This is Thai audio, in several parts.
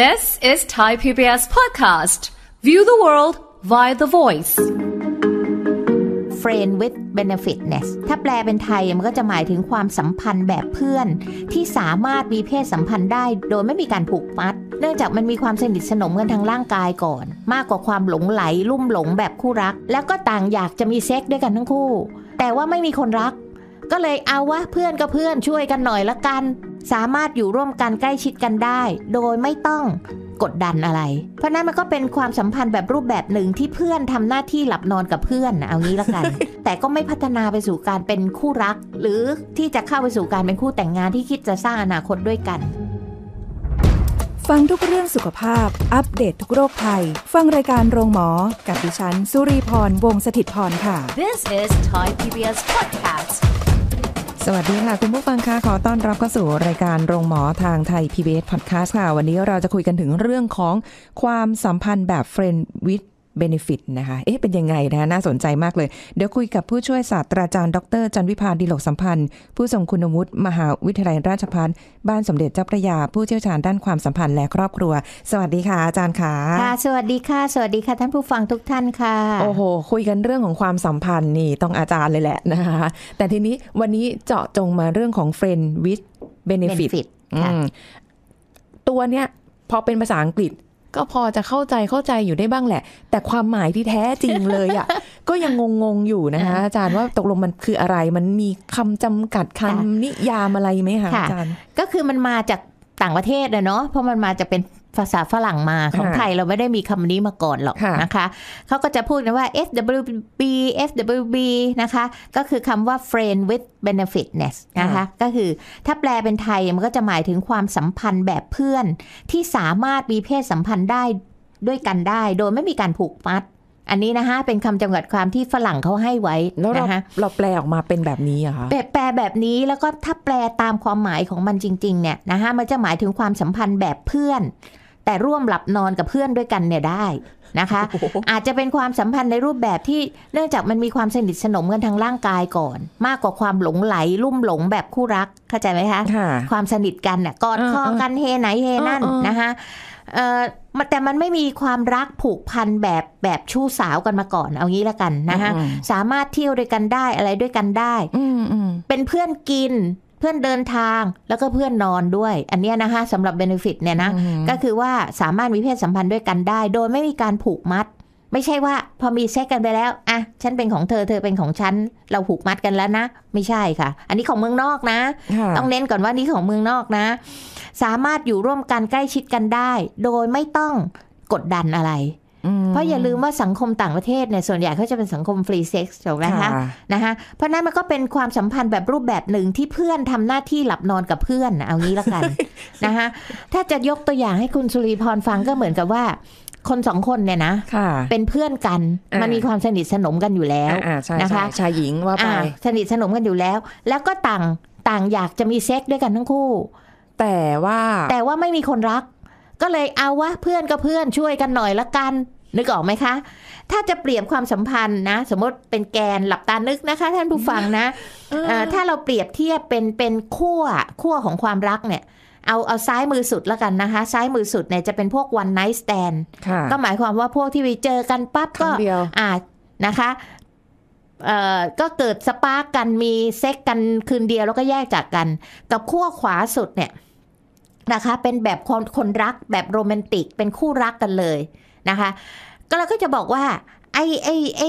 This is Thai PBS Podcast. View the world via the voice. Friend with Benefit ถ้าแปลเป็นไทยมันก็จะหมายถึงความสัมพันธ์แบบเพื่อนที่สามารถมีเพศสัมพันธ์ได้โดยไม่มีการผูกมัดเนื่องจากมันมีความสนิทสนมกันทางร่างกายก่อนมากกว่าความหลงไหลลุ่มหลงแบบคู่รักแล้วก็ต่างอยากจะมีเซ็กซ์ด้วยกันทั้งคู่แต่ว่าไม่มีคนรักก็เลยเอาวะเพื่อนกับเพื่อนช่วยกันหน่อยละกันสามารถอยู่ร่วมกันใกล้ชิดกันได้โดยไม่ต้องกดดันอะไรเพราะนั้นมันก็เป็นความสัมพันธ์แบบรูปแบบหนึ่งที่เพื่อนทำหน้าที่หลับนอนกับเพื่อนเอางี้ละกัน แต่ก็ไม่พัฒนาไปสู่การเป็นคู่รักหรือที่จะเข้าไปสู่การเป็นคู่แต่งงานที่คิดจะสร้างอนาคตด้วยกันฟังทุกเรื่องสุขภาพอัปเดต ทุกโรคภัยฟังรายการโรงหมอกับดิฉันสุรีพรวงศ์สถิตย์พรค่ะ This is Thai PBS Podcastสวัสดีค่ะคุณผู้ฟังค่ะขอต้อนรับเข้าสู่รายการโรงหมอทางไทย PBS Podcast ค่ะวันนี้เราจะคุยกันถึงเรื่องของความสัมพันธ์แบบ Friend with Benefit นะคะเอ๊ะเป็นยังไงนะคะน่าสนใจมากเลยเดี๋ยวคุยกับผู้ช่วยศาสตราจารย์ดร.จันวิภาดิโลกสัมพันธ์ผู้ทรงคุณวุฒิมหาวิทยาลัยราชภัฏบ้านสมเด็จเจ้าพระยาผู้เชี่ยวชาญด้านความสัมพันธ์และครอบครัวสวัสดีค่ะอาจารย์ค่ะค่ะสวัสดีค่ะสวัสดีค่ะท่านผู้ฟังทุกท่านค่ะโอ้โหคุยกันเรื่องของความสัมพันธ์นี่ต้องอาจารย์เลยแหละนะคะแต่ทีนี้วันนี้เจาะจงมาเรื่องของ Friend with Benefit ตัวเนี้ยพอเป็นภาษาอังกฤษก็พอจะเข้าใจอยู่ได้บ้างแหละแต่ความหมายที่แท้จริงเลยอ่ะ ก็ยังงงอยู่นะคะอาจารย์ว่าตกลงมันคืออะไรมันมีคำจำกัดคำนิยามอะไรไหมคะอาจารย์ก็คือมันมาจากต่างประเทศนะเนาะเพราะมันมาจากเป็นภาษาฝรั่งมาของไทยเราไม่ได้มีคำนี้มาก่อนหรอกนะคะเขาก็จะพูดกันว่า FWB นะคะก็คือคำว่า Friend with Benefit นะคะก็คือถ้าแปลเป็นไทยมันก็จะหมายถึงความสัมพันธ์แบบเพื่อนที่สามารถมีเพศสัมพันธ์ได้ด้วยกันได้โดยไม่มีการผูกมัดอันนี้นะคะเป็นคำจำกัดความที่ฝรั่งเขาให้ไว้นะคะเราแปลออกมาเป็นแบบนี้อะคะแปลแบบนี้แล้วก็ถ้าแปลตามความหมายของมันจริงๆเนี่ยนะคะมันจะหมายถึงความสัมพันธ์แบบเพื่อนแต่ร่วมหลับนอนกับเพื่อนด้วยกันเนี่ยได้นะคะ อาจจะเป็นความสัมพันธ์ในรูปแบบที่เนื่องจากมันมีความสนิทสนมกันทางร่างกายก่อนมากกว่าความหลงไหลลุ่มหลงแบบคู่รักเข้าใจไหมคะ ความสนิทกันเนี่ยกอดคอกันเฮไหนเฮนั่นนะคะแต่มันไม่มีความรักผูกพันแบบชู้สาวกันมาก่อนเอางี้ละกันนะคะสามารถเที่ยวด้วยกันได้อะไรด้วยกันได้เป็นเพื่อนกินเพื่อนเดินทางแล้วก็เพื่อนนอนด้วยอันนี้นะคะสำหรับ Benefit เนี่ยนะก็คือว่าสามารถมีเพศสัมพันธ์ด้วยกันได้โดยไม่มีการผูกมัดไม่ใช่ว่าพอมีเซ็กกันไปแล้วอ่ะฉันเป็นของเธอเธอเป็นของฉันเราผูกมัดกันแล้วนะไม่ใช่ค่ะอันนี้ของเมืองนอกนะต้องเน้นก่อนว่านี่ของเมืองนอกนะสามารถอยู่ร่วมกันใกล้ชิดกันได้โดยไม่ต้องกดดันอะไรเพราะอย่าลืมว่าสังคมต่างประเทศเนี่ยส่วนใหญ่เขาจะเป็นสังคมฟรีเซ็กซ์ถูกไหมคะนะคะเพราะนั้นมันก็เป็นความสัมพันธ์แบบรูปแบบหนึ่งที่เพื่อนทำหน้าที่หลับนอนกับเพื่อนเอางี้ละกัน นะคะถ้าจะยกตัวอย่างให้คุณสุรีพรฟังก็เหมือนกับว่าคนสองคนเนี่ยนะเป็นเพื่อนกันมันมีความสนิทสนมกันอยู่แล้วนะคะชายหญิงว่าไปสนิทสนมกันอยู่แล้วแล้วก็ต่างอยากจะมีเซ็กซ์ด้วยกันทั้งคู่แต่ว่าไม่มีคนรักก็เลยเอาวะเพื่อนกับเพื่อนช่วยกันหน่อยละกันนึกออกไหมคะถ้าจะเปรียบความสัมพันธ์นะสมมติเป็นแกนหลับตานึกนะคะท่านผู้ฟังนะถ้าเราเปรียบเทียบเป็นขั้วของความรักเนี่ยเอาซ้ายมือสุดละกันนะคะซ้ายมือสุดเนี่ยจะเป็นพวก one night stand ก็หมายความว่าพวกที่ไปเจอกันปั๊บก็นะคะก็เกิดสปาร์กกันมีเซ็กกันคืนเดียวแล้วก็แยกจากกันกับขั้วขวาสุดเนี่ยนะคะเป็นแบบคนรักแบบโรแมนติกเป็นคู่รักกันเลยนะคะก็เราก็จะบอกว่าไอ้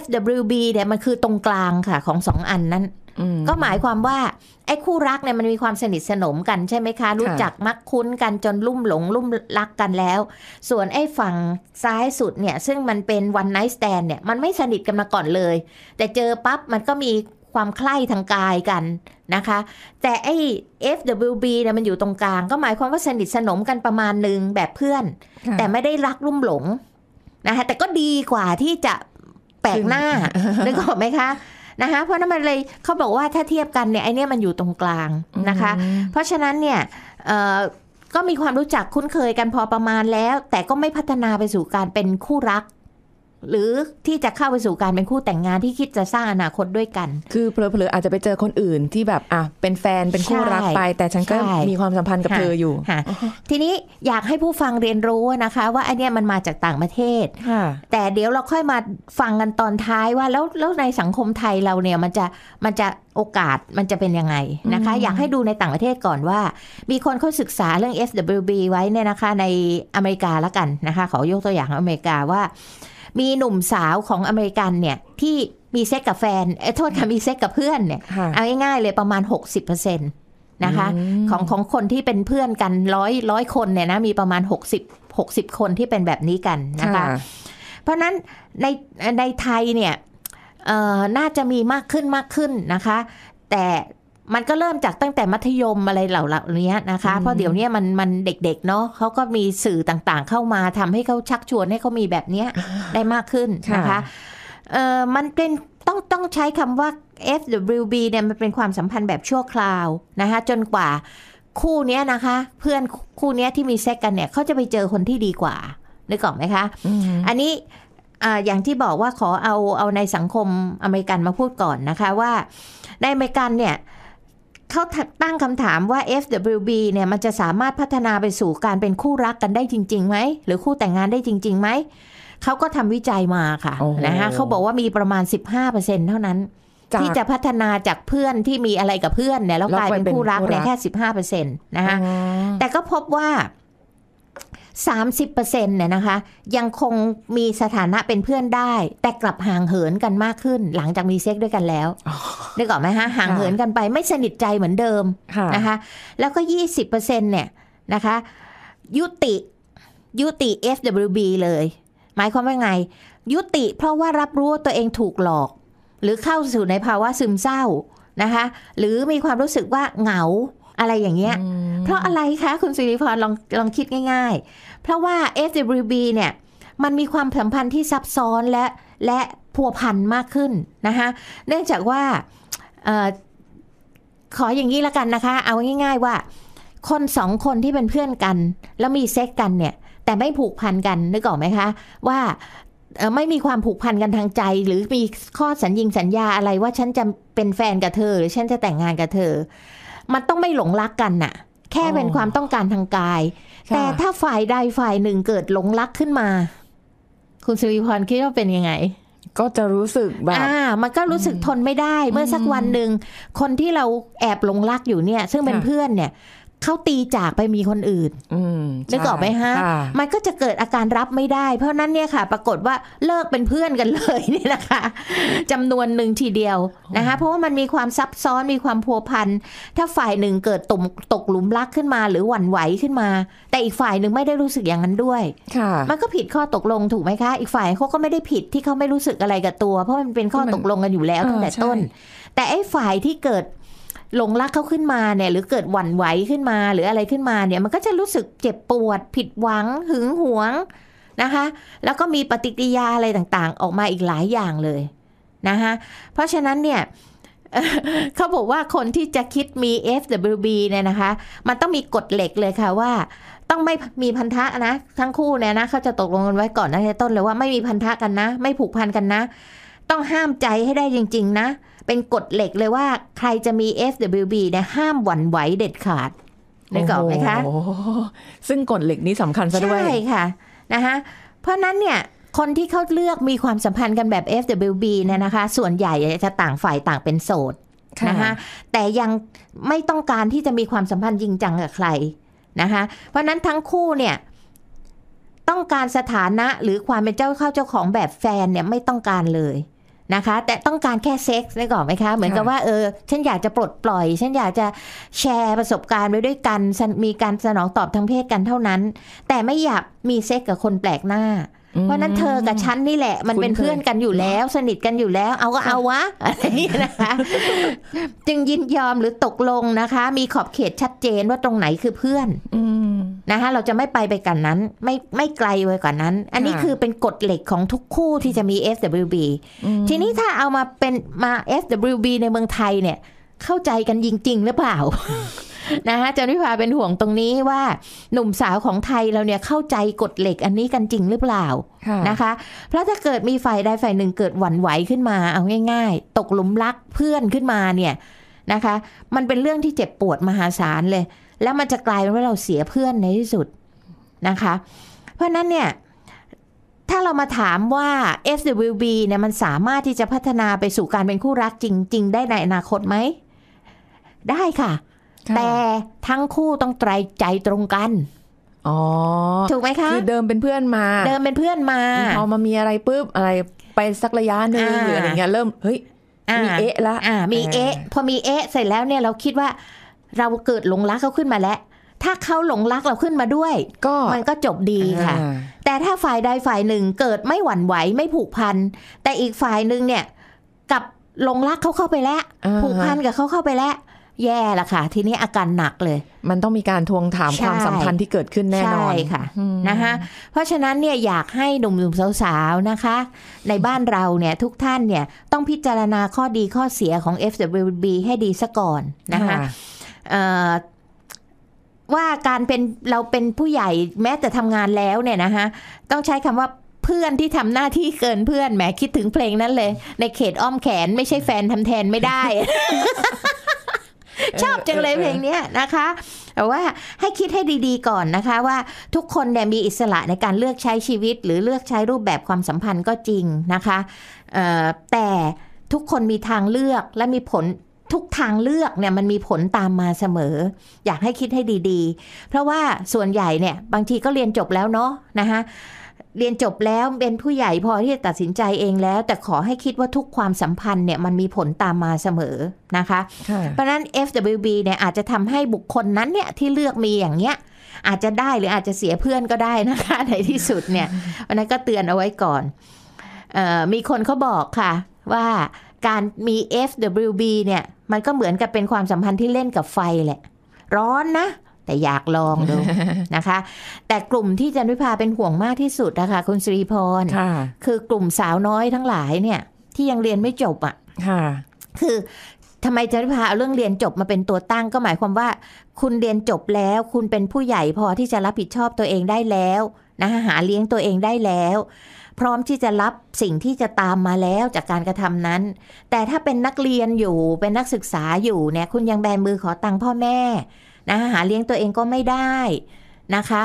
FWB เนี่ยมันคือตรงกลางค่ะของสองอันนั้นก็หมายความว่าไอ้คู่รักเนี่ยมันมีความสนิทสนมกันใช่ไหมคะรู้จักมักคุ้นกันจนลุ่มหลงลุ่มรักกันแล้วส่วนไอ้ฝั่งซ้ายสุดเนี่ยซึ่งมันเป็น one night stand เนี่ยมันไม่สนิทกันมาก่อนเลยแต่เจอปั๊บมันก็มีความใคร่ทางกายกันนะคะแต่ไอ้ FWB เนี่ยมันอยู่ตรงกลางก็หมายความว่าสนิทสนมกันประมาณนึงแบบเพื่อนแต่ไม่ได้รักลุ่มหลงนะคะแต่ก็ดีกว่าที่จะแปลกหน้านึกออกไหมคะนะคะเพราะนั่นมันเลยเขาบอกว่าถ้าเทียบกันเนี่ยไอ้นี่มันอยู่ตรงกลางนะคะเพราะฉะนั้นเนี่ยก็มีความรู้จักคุ้นเคยกันพอประมาณแล้วแต่ก็ไม่พัฒนาไปสู่การเป็นคู่รัก หรือที่จะเข้าไปสู่การเป็นคู่แต่งงานที่คิดจะสร้างอนาคตด้วยกันคือเผลอๆอาจจะไปเจอคนอื่นที่แบบอ่ะเป็นแฟนเป็นคู่รักไปแต่ฉันก็มีความสัมพันธ์กับเธออยู่ทีนี้อยากให้ผู้ฟังเรียนรู้นะคะว่าไอเนี้ยมันมาจากต่างประเทศแต่เดี๋ยวเราค่อยมาฟังกันตอนท้ายว่าแล้วในสังคมไทยเราเนี่ยมันจะโอกาสมันจะเป็นยังไงนะคะอยากให้ดูในต่างประเทศก่อนว่ามีคนเขาศึกษาเรื่อง FWB ไว้เนี่ยนะคะในอเมริกาละกันนะคะขอยกตัวอย่างของอเมริกาว่ามีหนุ่มสาวของอเมริกันเนี่ยที่มีเซ็กกับแฟนโทษค่ะมีเซ็กกับเพื่อนเนี่ยเอาง่ายๆเลยประมาณ 60% นะคะของคนที่เป็นเพื่อนกัน100คนเนี่ยนะมีประมาณ60คนที่เป็นแบบนี้กันนะคะเพราะนั้นในไทยเนี่ยน่าจะมีมากขึ้นนะคะแต่มันก็เริ่มจากตั้งแต่มัธยมอะไรเหล่านี้นะคะเพราะเดี๋ยวนี้มันเด็กๆเนาะเขาก็มีสื่อต่างๆเข้ามาทำให้เขาชักชวนให้เขามีแบบนี้ได้มากขึ้นนะคะมันเป็นต้องใช้คำว่า FWB เนี่ยมันเป็นความสัมพันธ์แบบชั่วคราวนะคะจนกว่าคู่นี้นะคะเพื่อนคู่นี้ที่มีเซ็กกันเนี่ยเขาจะไปเจอคนที่ดีกว่านึกออกไหมคะอันนี้อย่างที่บอกว่าขอเอาในสังคมอเมริกันมาพูดก่อนนะคะว่าในอเมริกันเนี่ยเขาตั้งคำถามว่า FWB เนี่ยมันจะสามารถพัฒนาไปสู่การเป็นคู่รักกันได้จริงๆไหมหรือคู่แต่งงานได้จริงๆไหมเขาก็ทำวิจัยมาค่ะนะคะเขาบอกว่ามีประมาณ 15% เท่านั้นที่จะพัฒนาจากเพื่อนที่มีอะไรกับเพื่อนเนี่ยแล้วกลายเป็นคู่รักเนี่ยแค่ 15% นะคะแต่ก็พบว่า30% เนี่ยนะคะยังคงมีสถานะเป็นเพื่อนได้แต่กลับห่างเหินกันมากขึ้นหลังจากมีเซ็กด้วยกันแล้วได้ก่อนไหมฮะห่างเหินกันไปไม่สนิทใจเหมือนเดิมนะคะแล้วก็ 20% เนี่ยนะคะยุติ FWB เลยหมายความว่าไงยุติเพราะว่ารับรู้ตัวเองถูกหลอกหรือเข้าสู่ในภาวะซึมเศร้านะคะหรือมีความรู้สึกว่าเหงาอะไรอย่างเงี้ยเพราะอะไรคะคุณสิริพรลองคิดง่ายๆเพราะว่า FWB เนี่ยมันมีความสัมพันธ์ที่ซับซ้อนและพัวพันมากขึ้นนะคะเนื่องจากว่าขออย่างนี้ละกันนะคะเอาง่ายๆว่าคนสองคนที่เป็นเพื่อนกันแล้วมีเซ็กกันเนี่ยแต่ไม่ผูกพันกันนึกออกไหมคะว่าไม่มีความผูกพันกันทางใจหรือมีข้อสัญญาอะไรว่าฉันจะเป็นแฟนกับเธอหรือฉันจะแต่งงานกับเธอมันต้องไม่หลงรักกันน่ะแค่เป็นความต้องการทางกายแต่ถ้าฝ่ายใดฝ่ายหนึ่งเกิดหลงรักขึ้นมาคุณสิริพรคิดว่าเป็นยังไงก็จะรู้สึกแบบมันก็รู้สึกทนไม่ได้เมื่อสักวันหนึ่งคนที่เราแอบหลงรักอยู่เนี่ยซึ่งเป็นเพื่อนเนี่ยเขาตีจากไปมีคนอื่นนึกออกไหมฮะมันก็จะเกิดอาการรับไม่ได้เพราะนั้นเนี่ยค่ะปรากฏว่าเลิกเป็นเพื่อนกันเลยนี่แหละค่ะจำนวนหนึ่งทีเดียวนะคะเพราะว่ามันมีความซับซ้อนมีความพัวพันถ้าฝ่ายหนึ่งเกิดตกหลุมรักขึ้นมาหรือหวั่นไหวขึ้นมาแต่อีกฝ่ายหนึ่งไม่ได้รู้สึกอย่างนั้นด้วยมันก็ผิดข้อตกลงถูกไหมคะอีกฝ่ายเขาก็ไม่ได้ผิดที่เขาไม่รู้สึกอะไรกับตัวเพราะมันเป็นข้อตกลงกันอยู่แล้วตั้งแต่ต้นแต่ไอ้ฝ่ายที่เกิดหลงรักเขาขึ้นมาเนี่ยหรือเกิดหวั่นไหวขึ้นมาหรืออะไรขึ้นมาเนี่ยมันก็จะรู้สึกเจ็บปวดผิดหวังหึงหวงนะคะแล้วก็มีปฏิกิริยาอะไรต่างๆออกมาอีกหลายอย่างเลยนะคะเพราะฉะนั้นเนี่ยเขาบอกว่าคนที่จะคิดมี FWB เนี่ยนะคะมันต้องมีกฎเหล็กเลยค่ะว่าต้องไม่มีพันธะนะทั้งคู่เนี่ยนะเขาจะตกลงกันไว้ก่อนตั้งแต่ต้นเลยว่าไม่มีพันธะกันนะไม่ผูกพันกันนะต้องห้ามใจให้ได้จริงๆนะเป็นกฎเหล็กเลยว่าใครจะมี FWB เนี่ยห้ามหวั่นไหวเด็ดขาดได้ก่อนไหมคะซึ่งกฎเหล็กนี้สำคัญซะด้วยใช่ค่ะนะคะเพราะนั้นเนี่ยคนที่เขาเลือกมีความสัมพันธ์กันแบบ FWB เนี่ยนะคะส่วนใหญ่จะต่างฝ่ายต่างเป็นโสดนะคะแต่ยังไม่ต้องการที่จะมีความสัมพันธ์จริงจังกับใครนะคะเพราะนั้นทั้งคู่เนี่ยต้องการสถานะหรือความเป็นเจ้าของแบบแฟนเนี่ยไม่ต้องการเลยนะคะแต่ต้องการแค่เซ็กซ์ได้ก่อนไหมคะเหมือนกับว่าฉันอยากจะปลดปล่อยฉันอยากจะแชร์ประสบการณ์ไปด้วยกันมีการสนองตอบทางเพศกันเท่านั้นแต่ไม่อยากมีเซ็กซ์กับคนแปลกหน้าเพราะนั้นเธอกับฉันนี่แหละมันเป็นเพื่อนกันอยู่แล้วสนิทกันอยู่แล้วเอาก็เอาวะอะไรนี่นะคะจึงยินยอมหรือตกลงนะคะมีขอบเขตชัดเจนว่าตรงไหนคือเพื่อนนะคะเราจะไม่ไปกันนั้นไม่ไกลไปกว่านั้นอันนี้คือเป็นกฎเหล็กของทุกคู่ที่จะมี FWB ทีนี้ถ้าเอามาเป็นมา FWB ในเมืองไทยเนี่ยเข้าใจกันจริงๆหรือเปล่า นะคะอาจารย์วิภาเป็นห่วงตรงนี้ว่าหนุ่มสาวของไทยเราเนี่ยเข้าใจกฎเหล็กอันนี้กันจริงหรือเปล่านะคะเพราะถ้าเกิดมีฝ่ายใดฝ่ายหนึ่งเกิดหวั่นไหวขึ้นมาเอาง่ายๆตกหลุมรักเพื่อนขึ้นมาเนี่ยนะคะมันเป็นเรื่องที่เจ็บปวดมหาศาลเลยแล้วมันจะกลายเป็นว่าเราเสียเพื่อนในที่สุดนะคะเพราะนั้นเนี่ยถ้าเรามาถามว่า FWB เนี่ยมันสามารถที่จะพัฒนาไปสู่การเป็นคู่รักจริงๆได้ในอนาคตไหมได้ค่ะแต่ทั้งคู่ต้องไตร่ใจตรงกันอ๋อถูกไหมคะคือเดิมเป็นเพื่อนมาพอมามีอะไรปุ๊บอะไรไปสักระยะหนึ่งหรืออะไรเงี้ยเริ่มเฮ้ยมีเอะละมีเอะพอมีเอะเสร็จแล้วเนี่ยเราคิดว่าเราเกิดหลงรักเขาขึ้นมาแล้วถ้าเขาหลงรักเราขึ้นมาด้วยก็มันก็จบดีค่ะแต่ถ้าฝ่ายใดฝ่ายหนึ่งเกิดไม่หวั่นไหวไม่ผูกพันแต่อีกฝ่ายหนึ่งเนี่ยกับหลงรักเขาเข้าไปแล้วผูกพันกับเขาเข้าไปแล้วแย่ละค่ะทีนี้อาการหนักเลยมันต้องมีการทวงถามความสัมพันธ์ที่เกิดขึ้นแน่นอนค่ะนะคะเพราะฉะนั้นเนี่ยอยากให้หนุ่มๆสาวๆนะคะในบ้านเราเนี่ยทุกท่านเนี่ยต้องพิจารณาข้อดีข้อเสียของ FWB ให้ดีซะก่อนนะคะว่าการเป็นเราเป็นผู้ใหญ่แม้แต่ทำงานแล้วเนี่ยนะคะต้องใช้คำว่าเพื่อนที่ทำหน้าที่เกินเพื่อนแหมคิดถึงเพลงนั้นเลยในเขตอ้อมแขนไม่ใช่แฟนทำแทนไม่ได้ ชอบจังเลยเพลงนี้นะคะแต่ว่าให้คิดให้ดีๆก่อนนะคะว่าทุกคนเนี่ยมีอิสระในการเลือกใช้ชีวิตหรือเลือกใช้รูปแบบความสัมพันธ์ก็จริงนะคะแต่ทุกคนมีทางเลือกและมีผลทุกทางเลือกเนี่ยมันมีผลตามมาเสมออยากให้คิดให้ดีๆเพราะว่าส่วนใหญ่เนี่ยบางทีก็เรียนจบแล้วเนาะนะคะเรียนจบแล้วเป็นผู้ใหญ่พอที่จะตัดสินใจเองแล้วแต่ขอให้คิดว่าทุกความสัมพันธ์เนี่ยมันมีผลตามมาเสมอนะคะเพราะนั้น FWB เนี่ยอาจจะทำให้บุคคลนั้นเนี่ยที่เลือกมีอย่างเงี้ยอาจจะได้หรืออาจจะเสียเพื่อนก็ได้นะคะในที่สุดเนี่ยวันนั้นก็เตือนเอาไว้ก่อนมีคนเขาบอกค่ะว่าการมี FWB เนี่ยมันก็เหมือนกับเป็นความสัมพันธ์ที่เล่นกับไฟแหละร้อนนะแต่อยากลองดู นะคะแต่กลุ่มที่จันวิภาเป็นห่วงมากที่สุดนะคะคุณสิริพร คือกลุ่มสาวน้อยทั้งหลายเนี่ยที่ยังเรียนไม่จบอ่ะ คือทำไมจันวิภาเอาเรื่องเรียนจบมาเป็นตัวตั้งก็หมายความว่าคุณเรียนจบแล้วคุณเป็นผู้ใหญ่พอที่จะรับผิดชอบตัวเองได้แล้วนะหาเลี้ยงตัวเองได้แล้วพร้อมที่จะรับสิ่งที่จะตามมาแล้วจากการกระทำนั้นแต่ถ้าเป็นนักเรียนอยู่เป็นนักศึกษาอยู่เนี่ยคุณยังแบมือขอตังค์พ่อแม่นะหาเลี้ยงตัวเองก็ไม่ได้นะคะ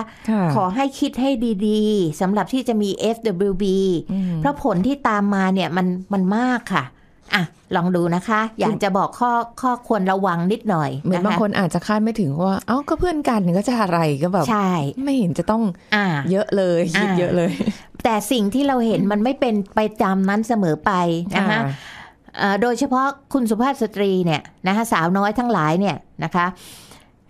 ขอให้คิดให้ดีๆสำหรับที่จะมี FWB เพราะผลที่ตามมาเนี่ยมันมากค่ะอ่ะลองดูนะคะอยากจะบอกข้อควรระวังนิดหน่อยเหมือนบางคนอาจจะคาดไม่ถึงว่าเอ้าก็เพื่อนกันก็จะอะไรก็แบบไม่เห็นจะต้องเยอะเลยคิดเยอะเลยแต่สิ่งที่เราเห็นมันไม่เป็นไปตามนั้นเสมอไปนะคะโดยเฉพาะคุณสุภาพสตรีเนี่ยนะคะสาวน้อยทั้งหลายเนี่ยนะคะ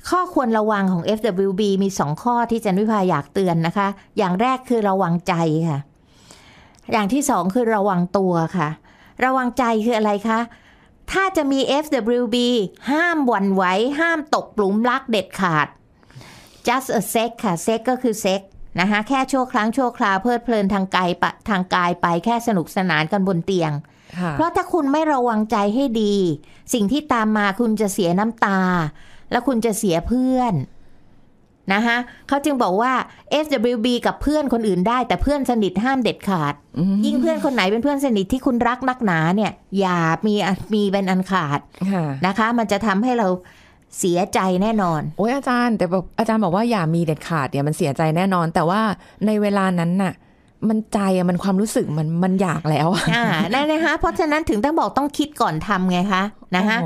ข้อควรระวังของ FWB มี2ข้อที่จันวิภาอยากเตือนนะคะอย่างแรกคือระวังใจค่ะอย่างที่2คือระวังตัวค่ะระวังใจคืออะไรคะถ้าจะมี FWB ห้ามหวั่นไหวห้ามตกหลุมรักเด็ดขาด just a sex ค่ะ sex ก็คือ sex นะคะแค่ชั่วครั้งชั่วคราวเพลิดเพลินทางกายไปแค่สนุกสนานกันบนเตียงเพราะถ้าคุณไม่ระวังใจให้ดีสิ่งที่ตามมาคุณจะเสียน้ำตาแล้วคุณจะเสียเพื่อนนะคะเขาจึงบอกว่า FWB กับเพื่อนคนอื่นได้แต่เพื่อนสนิทห้ามเด็ดขาดยิ่งเพื่อนคนไหนเป็นเพื่อนสนิทที่คุณรักนักหนาเนี่ยอย่ามีเป็นอันขาดนะคะมันจะทำให้เราเสียใจแน่นอนโอ้ยอาจารย์แต่อาจารย์บอกว่าอย่ามีเด็ดขาดเนี่ยมันเสียใจแน่นอนแต่ว่าในเวลานั้นน่ะมันใจมันความรู้สึกมันอยากแล้วนั่นนะคะเพราะฉะนั้นถึงต้องบอกต้องคิดก่อนทำไงคะนะคะ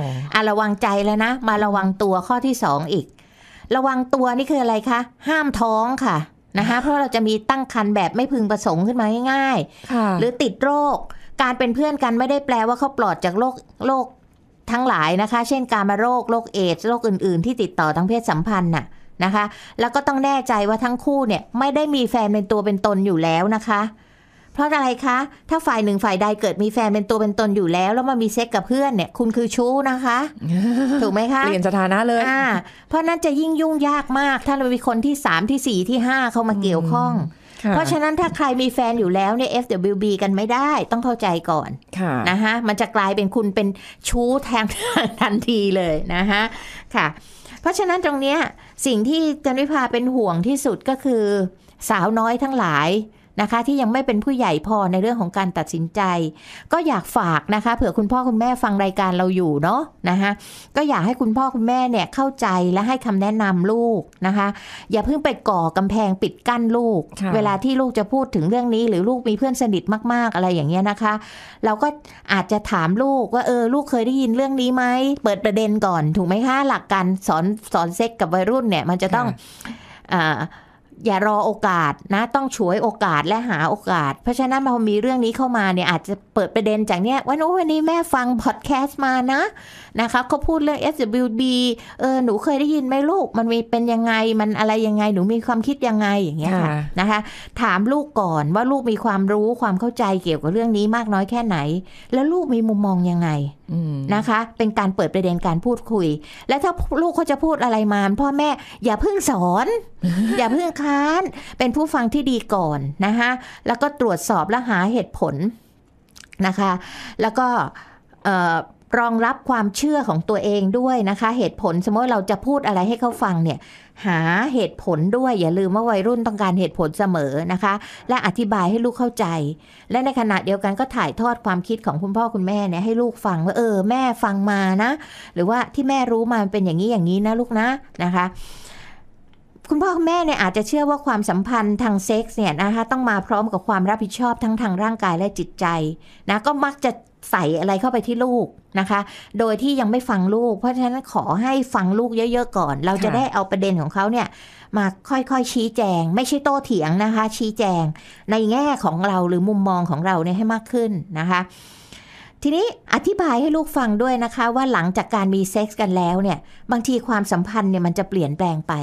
ระวังใจแล้วนะมาระวังตัวข้อที่2อีกระวังตัวนี่คืออะไรคะห้ามท้องค่ะนะคะเพราะเราจะมีตั้งครรภ์แบบไม่พึงประสงค์ขึ้นมาง่ายๆหรือติดโรคการเป็นเพื่อนกันไม่ได้แปลว่าเขาปลอดจากโรคทั้งหลายนะคะเช่นกามโรคโรคเอดส์โรคอื่นๆที่ติดต่อทางเพศสัมพันธ์น่ะนะคะแล้วก็ต้องแน่ใจว่าทั้งคู่เนี่ยไม่ได้มีแฟนเป็นตัวเป็นตนอยู่แล้วนะคะเพราะอะไรคะถ้าฝ่ายหนึ่งฝ่ายใดเกิดมีแฟนเป็นตัวเป็นตนอยู่แล้วมามีเซ็กกับเพื่อนเนี่ยคุณคือชู้นะคะถูกไหมคะเปลี่ยนสถานะเลยเพราะนั้นจะยิ่งยุ่งยากมากถ้าเรามีคนที่3ที่4ที่5เข้ามาเกี่ยวข้องเพราะฉะนั้นถ้าใครมีแฟนอยู่แล้วเนี่ย FWB กันไม่ได้ต้องเข้าใจก่อนนะคะมันจะกลายเป็นคุณเป็นชู้แทนทันทีเลยนะคะค่ะ เพราะฉะนั้นตรงเนี้ยสิ่งที่จันวิภาเป็นห่วงที่สุดก็คือสาวน้อยทั้งหลายนะคะที่ยังไม่เป็นผู้ใหญ่พอในเรื่องของการตัดสินใจก็อยากฝากนะคะเผื่อคุณพ่อคุณแม่ฟังรายการเราอยู่เนาะนะคะก็อยากให้คุณพ่อคุณแม่เนี่ยเข้าใจและให้คำแนะนำลูกนะคะอย่าเพิ่งไปก่อกำแพงปิดกั้นลูกเวลาที่ลูกจะพูดถึงเรื่องนี้หรือลูกมีเพื่อนสนิทมากๆอะไรอย่างเงี้ยนะคะเราก็อาจจะถามลูกว่าลูกเคยได้ยินเรื่องนี้ไหมเปิดประเด็นก่อนถูกไหมคะหลักการสอนเซ็กกับวัยรุ่นเนี่ยมันจะต้องอย่ารอโอกาสนะต้องฉวยโอกาสและหาโอกาสเพราะฉะนั้นพอมีเรื่องนี้เข้ามาเนี่ยอาจจะเปิดประเด็นจากเนี้ยวันนี้แม่ฟังพอดแคสต์มานะคะเขาพูดเรื่อง SWB หนูเคยได้ยินไหมลูกมันมีเป็นยังไงมันอะไรยังไงหนูมีความคิดยังไงอย่างเงี้ยค่ะนะคะถามลูกก่อนว่าลูกมีความรู้ความเข้าใจเกี่ยวกับเรื่องนี้มากน้อยแค่ไหนแล้วลูกมีมุมมองยังไงนะคะเป็นการเปิดประเด็นการพูดคุยและถ้าลูกเขาจะพูดอะไรมาพ่อแม่อย่าเพิ่งสอนอย่าเพิ่งค้านเป็นผู้ฟังที่ดีก่อนนะคะแล้วก็ตรวจสอบและหาเหตุผลนะคะแล้วก็รองรับความเชื่อของตัวเองด้วยนะคะเหตุผลสมมติเราจะพูดอะไรให้เขาฟังเนี่ยหาเหตุผลด้วยอย่าลืมว่าวัยรุ่นต้องการเหตุผลเสมอนะคะและอธิบายให้ลูกเข้าใจและในขณะเดียวกันก็ถ่ายทอดความคิดของคุณพ่อคุณแม่เนี่ยให้ลูกฟังว่าแม่ฟังมานะหรือว่าที่แม่รู้มาเป็นอย่างนี้อย่างนี้นะลูกนะนะคะคุณพ่อคุณแม่เนี่ยอาจจะเชื่อว่าความสัมพันธ์ทางเซ็กส์เนี่ยนะคะต้องมาพร้อมกับความรับผิดชอบทั้งทางร่างกายและจิตใจนะก็มักจะใส่อะไรเข้าไปที่ลูกนะคะโดยที่ยังไม่ฟังลูกเพราะฉะนั้นขอให้ฟังลูกเยอะๆก่อนเราจะได้เอาประเด็นของเขาเนี่ยมาค่อยๆชี้แจงไม่ใช่โต้เถียงนะคะชี้แจงในแง่ของเราหรือมุมมองของเราเนี่ยให้มากขึ้นนะคะทีนี้อธิบายให้ลูกฟังด้วยนะคะว่าหลังจากการมีเซ็กส์กันแล้วเนี่ยบางทีความสัมพันธ์เนี่ยมันจะเปลี่ยนแปลงไป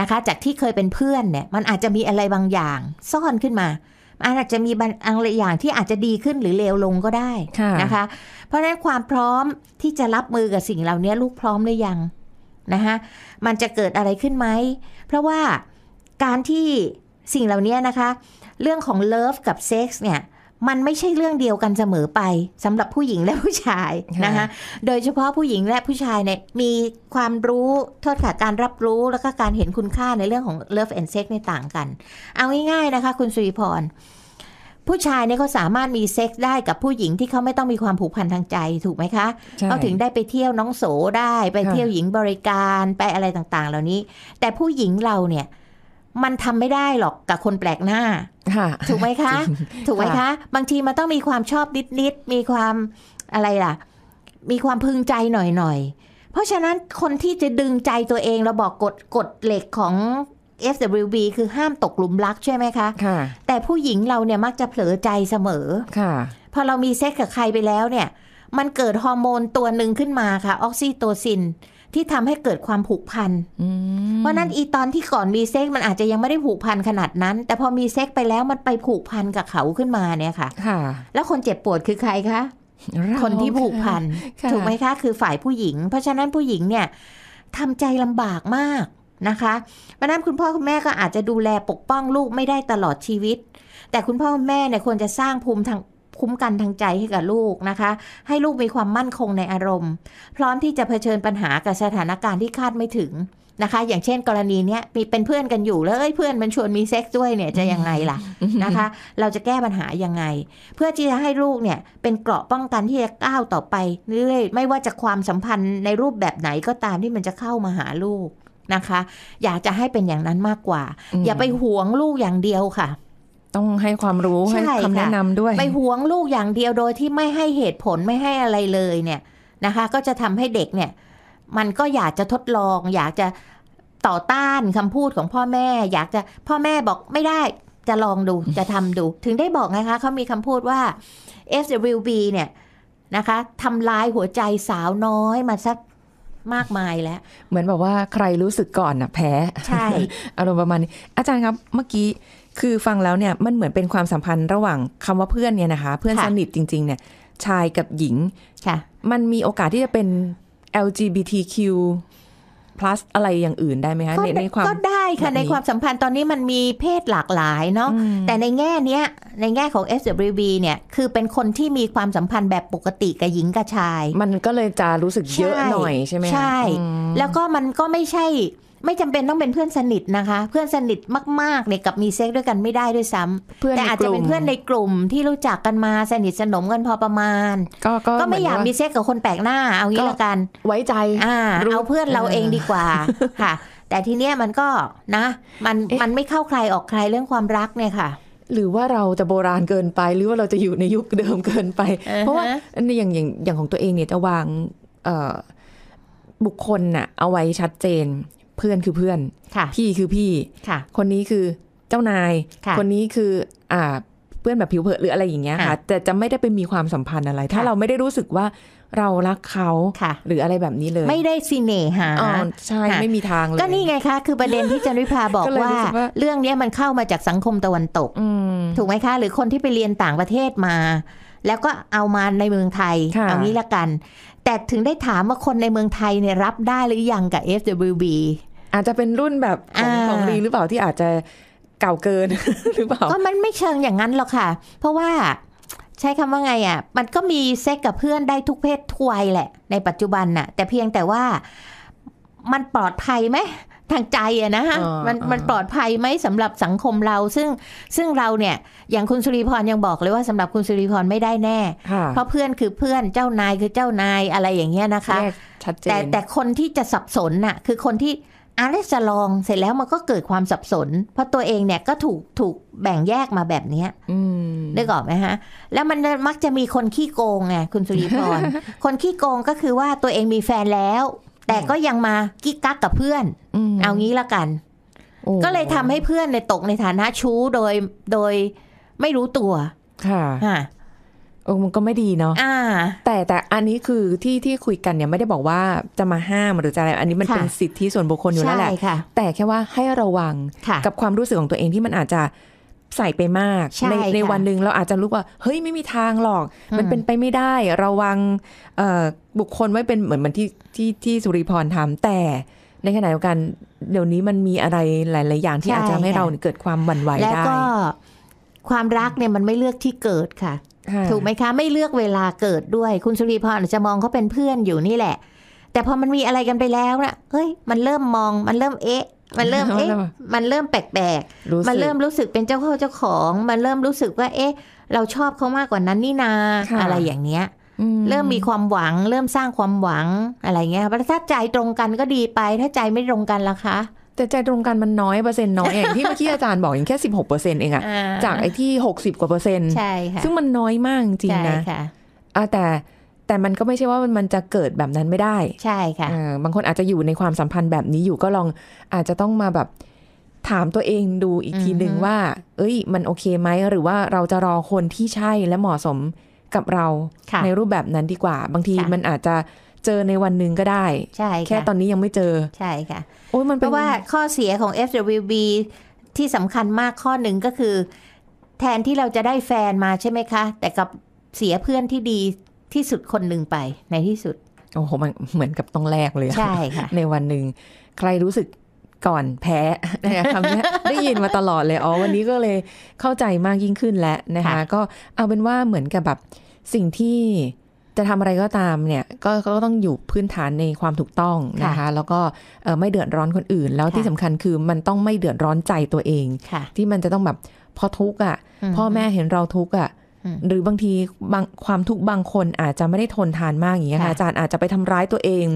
นะคะจากที่เคยเป็นเพื่อนเนี่ยมันอาจจะมีอะไรบางอย่างซ่อนขึ้นมาอาจจะมีบางอย่างที่อาจจะดีขึ้นหรือเลวลงก็ได้นะคะเพราะฉะนั้นความพร้อมที่จะรับมือกับสิ่งเหล่านี้ลูกพร้อมหรือยังนะคะมันจะเกิดอะไรขึ้นไหมเพราะว่าการที่สิ่งเหล่านี้นะคะเรื่องของเลิฟกับเซ็กส์เนี่ยมันไม่ใช่เรื่องเดียวกันเสมอไปสำหรับผู้หญิงและผู้ชายนะคะโดยเฉพาะผู้หญิงและผู้ชายเนี่ยมีความรู้การรับรู้แล้วก็การเห็นคุณค่าในเรื่องของ Love and Sex เนี่ยต่างกันเอาง่ายๆนะคะคุณสุริพรผู้ชายเนี่ยเขาสามารถมีเซ็กส์ได้กับผู้หญิงที่เขาไม่ต้องมีความผูกพันทางใจถูกไหมคะเขาถึงได้ไปเที่ยวน้องโสได้ไปเที่ยวหญิงบริการไปอะไรต่างๆเหล่านี้แต่ผู้หญิงเราเนี่ยมันทำไม่ได้หรอกกับคนแปลกหน้าถูกไหมคะ ถูกไหมคะ บางทีมันต้องมีความชอบนิดๆมีความอะไรล่ะมีความพึงใจหน่อยๆเพราะฉะนั้นคนที่จะดึงใจตัวเองเราบอกกฎเหล็กของ FWB คือห้ามตกหลุมรักใช่ไหมคะ แต่ผู้หญิงเราเนี่ยมักจะเผลอใจเสมอ พอเรามีเซ็กกับใครไปแล้วเนี่ยมันเกิดฮอร์โมนตัวหนึ่งขึ้นมาค่ะออกซิโตซินที่ทำให้เกิดความผูกพันเพราะนั้นอีตอนที่ก่อนมีเซ็กมันอาจจะยังไม่ได้ผูกพันขนาดนั้นแต่พอมีเซ็กไปแล้วมันไปผูกพันกับเขาขึ้นมาเนี่ยค่ะแล้วคนเจ็บปวดคือใครคะคนที่ผูกพันถูกไหมคะคือฝ่ายผู้หญิงเพราะฉะนั้นผู้หญิงเนี่ยทำใจลำบากมากนะคะเพราะนั้นคุณพ่อคุณแม่ก็อาจจะดูแลปกป้องลูกไม่ได้ตลอดชีวิตแต่คุณพ่อคุณแม่เนี่ยควรจะสร้างภูมิทางคุ้มกันทางใจให้กับลูกนะคะให้ลูกมีความมั่นคงในอารมณ์พร้อมที่จะเผชิญปัญหากับสถานการณ์ที่คาดไม่ถึงนะคะอย่างเช่นกรณีเนี้ยมีเป็นเพื่อนกันอยู่แล้วเพื่อนมันชวนมีเซ็กซ์ด้วยเนี่ยจะยังไงล่ะ นะคะเราจะแก้ปัญหายังไงเพื่อที่จะให้ลูกเนี่ยเป็นเกราะป้องกันที่จะก้าวต่อไปเรื่อยๆไม่ว่าจะความสัมพันธ์ในรูปแบบไหนก็ตามที่มันจะเข้ามาหาลูกนะคะอยากจะให้เป็นอย่างนั้นมากกว่า อย่าไปหวงลูกอย่างเดียวค่ะต้องให้ความรู้ให้คำแนะนำด้วยไปหวงลูกอย่างเดียวโดยที่ไม่ให้เหตุผลไม่ให้อะไรเลยเนี่ยนะคะก็จะทำให้เด็กเนี่ยมันก็อยากจะทดลองอยากจะต่อต้านคำพูดของพ่อแม่อยากจะพ่อแม่บอกไม่ได้จะลองดูจะทำดูถึงได้บอกนะคะเขามีคำพูดว่า FWB เนี่ยนะคะทำลายหัวใจสาวน้อยมาสักมากมายแล้วเหมือนแบบว่าใครรู้สึกก่อนนะแพ้ใช่ อารมณ์ประมาณนี้อาจารย์ครับเมื่อกี้คือฟังแล้วเนี่ยมันเหมือนเป็นความสัมพันธ์ระหว่างคำว่าเพื่อนเนี่ยนะคะเพื่อนสนิทจริงๆเนี่ยชายกับหญิงมันมีโอกาสที่จะเป็น LGBTQ plus อะไรอย่างอื่นได้ไหมคะในความก็ได้ค่ะในความสัมพันธ์ตอนนี้มันมีเพศหลากหลายเนาะแต่ในแง่เนี้ยในแง่ของ SWB เนี่ยคือเป็นคนที่มีความสัมพันธ์แบบปกติกับหญิงกับชายมันก็เลยจะรู้สึกเยอะหน่อยใช่ไหมใช่แล้วก็มันก็ไม่จำเป็นต้องเป็นเพื่อนสนิทนะคะเพื่อนสนิทมากๆเนี่ยกับมีเซ็กด้วยกันไม่ได้ด้วยซ้ำแต่อาจจะเป็นเพื่อนในกลุ่มที่รู้จักกันมาสนิทสนมกันพอประมาณก็ไม่อยากมีเซ็กกับคนแปลกหน้าเอางี้ละกันไว้ใจเอาเพื่อนเราเองดีกว่าค่ะแต่ทีเนี้ยมันก็นะมันไม่เข้าใครออกใครเรื่องความรักเนี่ยค่ะหรือว่าเราจะโบราณเกินไปหรือว่าเราจะอยู่ในยุคเดิมเกินไปเพราะว่าอย่างของตัวเองเนี่ยจะวางบุคคลน่ะเอาไว้ชัดเจนเพื่อนคือเพื่อนพี่คือพี่คนนี้คือเจ้านายคนนี้คือเพื่อนแบบผิวเผินหรืออะไรอย่างเงี้ยค่ะแต่จะไม่ได้ไปมีความสัมพันธ์อะไรถ้าเราไม่ได้รู้สึกว่าเรารักเขาหรืออะไรแบบนี้เลยไม่ได้สิเนหาใช่ไม่มีทางเลยก็นี่ไงคะคือประเด็นที่จันวิภาบอกว่าเรื่องนี้มันเข้ามาจากสังคมตะวันตกถูกไหมคะหรือคนที่ไปเรียนต่างประเทศมาแล้วก็เอามาในเมืองไทยเอางี้ละกันแต่ถึงได้ถามว่าคนในเมืองไทยเนี่ยรับได้หรือยังกับ FWBอาจจะเป็นรุ่นแบบของรีหรือเปล่าที่อาจจะเก่าเกินหรือเปล่าก็มันไม่เชิงอย่างนั้นหรอกค่ะเพราะว่าใช้คำว่าไงอ่ะมันก็มีเซ็กกับเพื่อนได้ทุกเพศทุกวัยแหละในปัจจุบันน่ะแต่เพียงแต่ว่ามันปลอดภัยไหมทางใจอะนะฮะมันปลอดภัยไหมสำหรับสังคมเราซึ่งเราเนี่ยอย่างคุณสุริพรยังบอกเลยว่าสำหรับคุณสุริพรไม่ได้แน่เพราะเพื่อนคือเพื่อนเจ้านายคือเจ้านายอะไรอย่างเงี้ยนะคะแต่คนที่จะสับสนน่ะคือคนที่อะไรจะลองเสร็จแล้วมันก็เกิดความสับสนเพราะตัวเองเนี่ยก็ถูกแบ่งแยกมาแบบนี้ได้ก่อนไหมฮะแล้วมันมักจะมีคนขี้โกงไงคุณสุริพร คนขี้โกงก็คือว่าตัวเองมีแฟนแล้วแต่ก็ยังมากิ๊กกักกับเพื่อนเอางี้ละกันก็เลยทำให้เพื่อนในตกในฐานะชู้โดยไม่รู้ตัวค่ะมันก็ไม่ดีเนาะแต่อันนี้คือที่คุยกันเนี่ยไม่ได้บอกว่าจะมาห้ามหรือจะอะไรอันนี้มันเป็นสิทธิส่วนบุคคลอยู่แล้วแหละแต่แค่ว่าให้ระวังกับความรู้สึกของตัวเองที่มันอาจจะใส่ไปมากในวันหนึ่งเราอาจจะรู้ว่าเฮ้ยไม่มีทางหรอกมันเป็นไปไม่ได้ระวังบุคคลไว้เป็นเหมือนที่สุริพรทำแต่ในขณะเดียวกันเดี๋ยวนี้มันมีอะไรหลายๆอย่างที่อาจจะให้เราเกิดความหวั่นไหวได้แล้วก็ความรักเนี่ยมันไม่เลือกที่เกิดค่ะถูกไหมคะไม่เลือกเวลาเกิดด้วยคุณสุริพรอาจจะมองเขาเป็นเพื่อนอยู่นี่แหละแต่พอมันมีอะไรกันไปแล้วนะเฮ้ยมันเริ่มมองมันเริ่มมันเริ่มแปลกๆมันเริ่มรู้สึกเป็นเจ้าของมันเริ่มรู้สึกว่าเราชอบเขามากกว่านั้นนี่นาอะไรอย่างเนี้ยเริ่มมีความหวังเริ่มสร้างความหวังอะไรเงี้ยถ้าใจตรงกันก็ดีไปถ้าใจไม่ตรงกันล่ะคะแต่ใจตรงกันมันน้อยเปอร์เซ็นต์น้อยเองที่เมื่อกี้อาจารย์บอกอย่างแค่ 16% เองอะจากไอ้ที่60กว่าเปอร์เซ็นต์ใช่ค่ะซึ่งมันน้อยมากจริงนะแต่มันก็ไม่ใช่ว่ามันจะเกิดแบบนั้นไม่ได้ใช่ค่ะบางคนอาจจะอยู่ในความสัมพันธ์แบบนี้อยู่ก็ลองอาจจะต้องมาแบบถามตัวเองดูอีกทีนึงว่ามันโอเคไหมหรือว่าเราจะรอคนที่ใช่และเหมาะสมกับเราในรูปแบบนั้นดีกว่าบางทีมันอาจจะเจอในวันหนึ่งก็ได้ใช่แค่ตอนนี้ยังไม่เจอใช่ค่ะเพราะว่าข้อเสียของ FWB ที่สำคัญมากข้อหนึ่งก็คือแทนที่เราจะได้แฟนมาใช่ไหมคะแต่กับเสียเพื่อนที่ดีที่สุดคนหนึ่งไปในที่สุดโอ้โหมันเหมือนกับต้องแลกเลยใช่ค่ะในวันหนึ่งใครรู้สึกก่อนแพ้นะคะคำนี้ได้ยินมาตลอดเลยวันนี้ก็เลยเข้าใจมากยิ่งขึ้นแล้วนะคะก็เอาเป็นว่าเหมือนกับแบบสิ่งที่จะทำอะไรก็ตามเนี่ยก็ต้องอยู่พื้นฐานในความถูกต้องนะคะแล้วก็ไม่เดือดร้อนคนอื่นแล้วที่สำคัญคือมันต้องไม่เดือดร้อนใจตัวเองที่มันจะต้องแบบพอทุกข์อ่ะพ่อแม่เห็นเราทุกข์อ่ะหรือบางทีความทุกข์บางคนอาจจะไม่ได้ทนทานมากอย่างเงี้ยค่ะอาจารย์อาจจะไปทำร้ายตัวเอง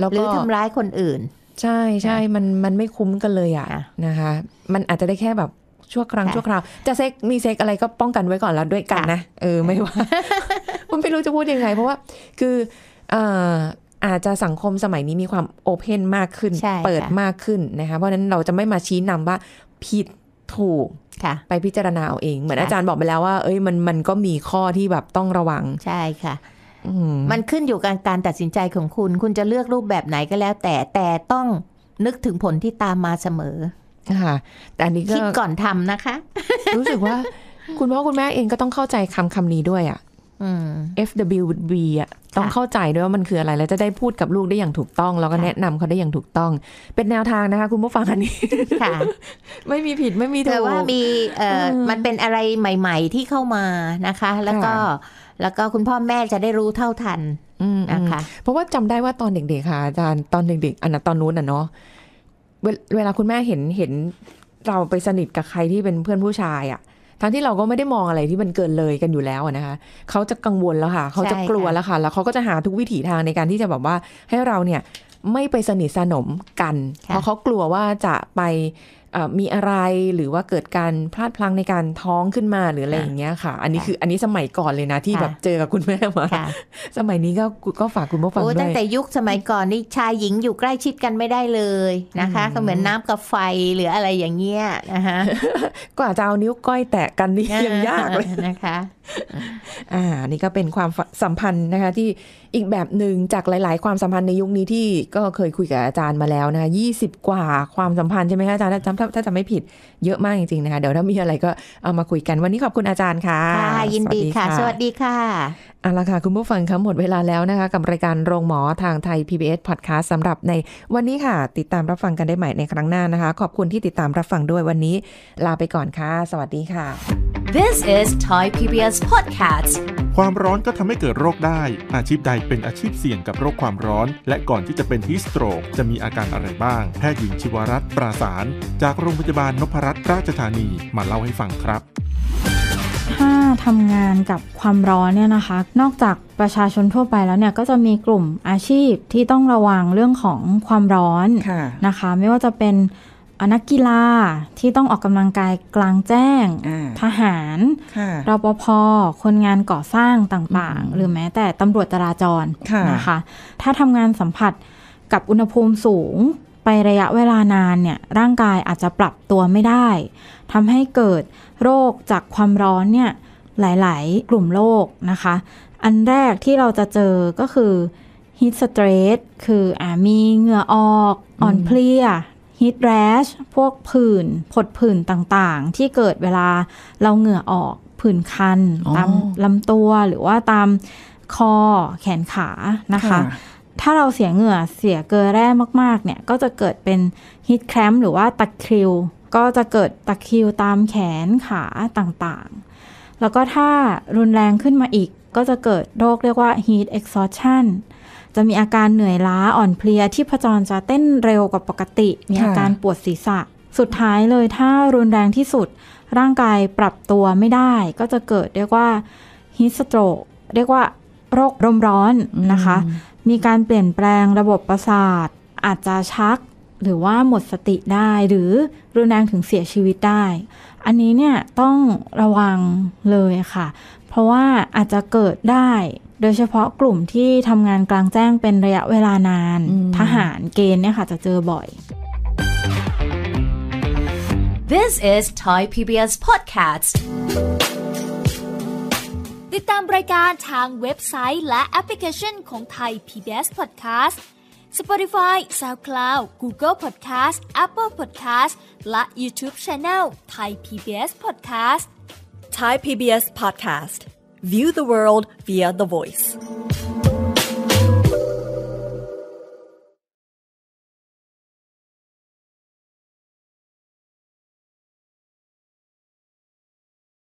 แล้วก็หรือทำร้ายคนอื่นใช่ใช่มันไม่คุ้มกันเลยอ่ะนะคะมันอาจจะได้แค่แบบชั่วครั้งชั่วคราวจะเซ็กมีเซ็กอะไรก็ป้องกันไว้ก่อนแล้วด้วยกันนะไม่ว่าผมไม่รู้จะพูดยังไงเพราะว่าคืออาจจะสังคมสมัยนี้มีความโอเพนมากขึ้นเปิดมากขึ้นนะคะเพราะนั้นเราจะไม่มาชี้นำว่าผิดถูกไปพิจารณาเอาเองเหมือนอาจารย์บอกไปแล้วว่ามันก็มีข้อที่แบบต้องระวังใช่ค่ะมันขึ้นอยู่กับการตัดสินใจของคุณจะเลือกรูปแบบไหนก็แล้วแต่ต้องนึกถึงผลที่ตามมาเสมอค่ะแต่อันนี้คิดก่อนทำนะคะรู้สึกว่าคุณพ่อคุณแม่เองก็ต้องเข้าใจคำนี้ด้วยอ่ะ FWB อ่ะต้องเข้าใจด้วยว่ามันคืออะไรแล้วจะได้พูดกับลูกได้อย่างถูกต้องแล้วก็แนะนำเขาได้อย่างถูกต้องเป็นแนวทางนะคะคุณผู้ฟังอันนี้ค่ะไม่มีผิดไม่มีถูกแต่ว่ามีมันเป็นอะไรใหม่ๆที่เข้ามานะคะแล้วก็คุณพ่อแม่จะได้รู้เท่าทันนะคะเพราะว่าจำได้ว่าตอนเด็กๆค่ะอาจารย์ตอนเด็กๆอันนั้นตอนนู้นน่ะเนาะเวลาคุณแม่เห็นเราไปสนิทกับใครที่เป็นเพื่อนผู้ชายอ่ะทั้งที่เราก็ไม่ได้มองอะไรที่มันเกินเลยกันอยู่แล้วนะคะเขาจะกังวลแล้วค่ะเขาจะกลัวแล้วค่ะแล้วเขาก็จะหาทุกวิถีทางในการที่จะแบบว่าให้เราเนี่ยไม่ไปสนิทสนมกันเพราะเขากลัวว่าจะไปมีอะไรหรือว่าเกิดการพลาดพลั้งในการท้องขึ้นมาหรืออะไรอย่างเงี้ยค่ะอันนี้สมัยก่อนเลยนะที่แบบเจอกับคุณแม่มาสมัยนี้ก็ฝากคุณผู้ฟังด้วยตั้งแต่ยุคสมัยก่อนนี่ชายหญิงอยู่ใกล้ชิดกันไม่ได้เลยนะคะเหมือนน้ำกับไฟหรืออะไรอย่างเงี้ยนะคะกว่าจะเอานิ้วก้อยแตะกันนี่ยังยากเลยนะคะนี่ก็เป็นความสัมพันธ์นะคะที่อีกแบบหนึ่งจากหลายๆความสัมพันธ์ในยุคนี้ที่ก็เคยคุยกับอาจารย์มาแล้วนะ20กว่าความสัมพันธ์ใช่ไหมคะอาจารย์ถ้าจะไม่ผิดเยอะมากจริงๆนะคะเดี๋ยวถ้ามีอะไรก็เอามาคุยกันวันนี้ขอบคุณอาจารย์ค่ะยินดีค่ะสวัสดีค่ะเอาละค่ะคุณผู้ฟังคะหมดเวลาแล้วนะคะกับรายการโรงหมอทางไทย PBS Podcast สำหรับในวันนี้ค่ะติดตามรับฟังกันได้ใหม่ในครั้งหน้านะคะขอบคุณที่ติดตามรับฟังด้วยวันนี้ลาไปก่อนค่ะสวัสดีค่ะ This is Thai PBS Podcast ความร้อนก็ทำให้เกิดโรคได้อาชีพใดเป็นอาชีพเสี่ยงกับโรคความร้อนและก่อนที่จะเป็นฮีสโตรกจะมีอาการอะไรบ้างแพทย์หญิงชิวรัตน์ปราสารจากโรงพยาบาลนพรัตน์ราชธานีมาเล่าให้ฟังครับถ้าทำงานกับความร้อนเนี่ยนะคะนอกจากประชาชนทั่วไปแล้วเนี่ยก็จะมีกลุ่มอาชีพที่ต้องระวังเรื่องของความร้อนะคะไม่ว่าจะเป็นนักกีฬาที่ต้องออกกำลังกายกลางแจ้งทหารรปภ.คนงานก่อสร้างต่างๆหรือแม้แต่ตำรวจจราจรนะคะถ้าทำงานสัมผัสกับอุณหภูมิสูงไประยะเวลานานเนี่ยร่างกายอาจจะปรับตัวไม่ได้ทำให้เกิดโรคจากความร้อนเนี่ยหลายๆกลุ่มโรคนะคะอันแรกที่เราจะเจอก็คือ heat stress คือมีเหงื่อออกอ่อนเพลีย heat rash พวกผื่นผดผื่นต่างๆที่เกิดเวลาเราเหงื่อออกผื่นคันตามลำตัวหรือว่าตามคอแขนขานะคะถ้าเราเสียเหงื่อเสียเกลือแร่มากๆเนี่ยก็จะเกิดเป็น heat cramp หรือว่าตะคริวก็จะเกิดตะคริวตามแขนขาต่างๆแล้วก็ถ้ารุนแรงขึ้นมาอีกก็จะเกิดโรคเรียกว่า heat exhaustion จะมีอาการเหนื่อยล้าอ่อนเพลียชีพจรจะเต้นเร็วกว่าปกติมีอาการปวดศีรษะสุดท้ายเลยถ้ารุนแรงที่สุดร่างกายปรับตัวไม่ได้ก็จะเกิดเรียกว่า heat stroke เรียกว่าโรคลมร้อนนะคะมีการเปลี่ยนแปลงระบบประสาทอาจจะชักหรือว่าหมดสติได้หรือรุนแรงถึงเสียชีวิตได้อันนี้เนี่ยต้องระวังเลยค่ะเพราะว่าอาจจะเกิดได้โดยเฉพาะกลุ่มที่ทำงานกลางแจ้งเป็นระยะเวลานานทหารเกณฑ์เนี่ยค่ะจะเจอบ่อย This is Thai PBS Podcastติดตามรายการทางเว็บไซต์และแอปพลิเคชันของ Thai PBS Podcast Spotify, SoundCloud, Google Podcast, Apple Podcast และ YouTube Channel Thai PBS Podcast Thai PBS Podcast View the world via the voice